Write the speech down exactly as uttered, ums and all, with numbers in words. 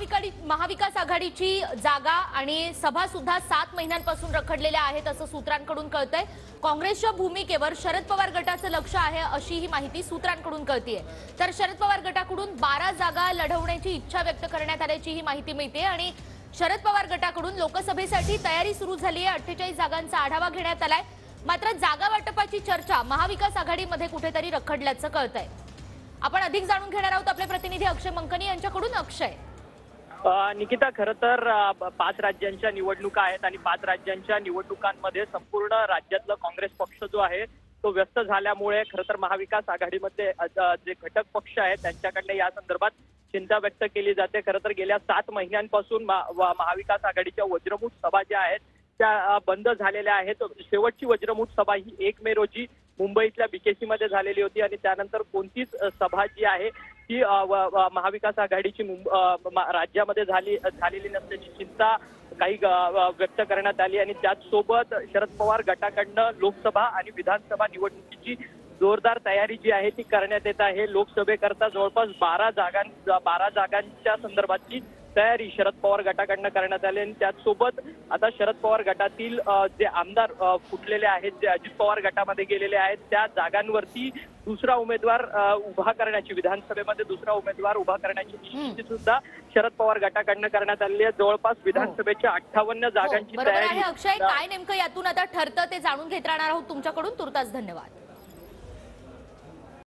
महाविकाडी महाविकास आघाडीची जागा आणि सभा सुद्धा सात महिन्यांपासून रखडलेल्या आहेत असं सूत्रांकडून कळतंय। काँग्रेसच्या भूमिकेवर शरद पवार गटाचं लक्ष आहे अशी ही माहिती सूत्रांकडून कळतेय। तर शरद पवार गटाकडून बारा जागा लढवण्याची इच्छा व्यक्त करण्यात आल्याची ही माहिती मिळते आणि शरद पवार गटाकडून लोकसभेसाठी तयारी सुरू झाली आहे। अठ्ठेचाळीस जागांचा आढावा घेण्यात आलाय, मात्र जागा वाटपाची चर्चा महाविकास आघाडीमध्ये कुठेतरी रखडल्याचं कळतंय। आपण अधिक जाणून घेणार आहोत आपले प्रतिनिधी अक्षय मंकणी यांच्याकडून। अक्षय, निकिता, खरं तर पाच राज्यांच्या निवडणुका आहेत आणि पाच राज्यांच्या निवडणुकांमध्ये संपूर्ण राज्यातला काँग्रेस पक्ष जो आहे तो व्यस्त झाल्यामुळे खरं तर महाविकास आघाडीमध्ये जे घटक पक्ष आहेत त्यांच्याकडे या संदर्भात चिंता व्यक्त केली जाते। खरं तर गेल्या सात महिन्यांपासून महाविकास आघाडीच्या वज्रमुठ सभा ज्या आहेत त्या बंद झालेल्या आहेत। शेवटची वज्रमुठ सभा ही एक मे रोजी मुंबईतल्या बीकेसी मध्ये झालेली होती आणि त्यानंतर कोणतीच सभा जी आहे ती महाविकास आघाडीची राज्यामध्ये झाली झालेली नसल्याची चिंता काही व्यक्त करण्यात आली आणि त्याचसोबत शरद पवार गटाकडनं लोकसभा आणि विधानसभा निवडणुकीची जोरदार तयारी जी आहे ती करण्यात येत आहे। लोकसभेकरता जवळपास बारा जागां बारा जागांच्या संदर्भातली तयारी शरद पवार गटाकडनं करण्यात आली आणि त्याचसोबत आता शरद पवार गटातील जे आमदार फुटलेले आहेत, जे अजित पवार गटामध्ये गेलेले आहेत, त्या जागांवरती दुसरा उमेदवार उभा करण्याची विधानसभेमध्ये दुसरा उमेदवार उभा करण्याची निश्चिती सुद्धा शरद पवार गटाकडनं करण्यात आली आहे। जवळपास विधानसभेच्या अठ्ठावन्न जागांची तयारी। अक्षय, काय नेमकं यातून आता ठरतं ते जाणून घेत राहणार आहोत तुमच्याकडून। तुर्तास धन्यवाद।